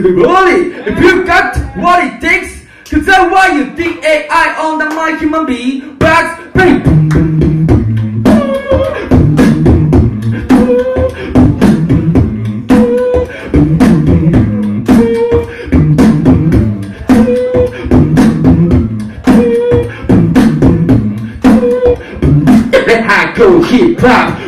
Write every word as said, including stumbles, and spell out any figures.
Really? If you've got what it takes, cause that's why you think A I on the mic human being backs bang. Hip hop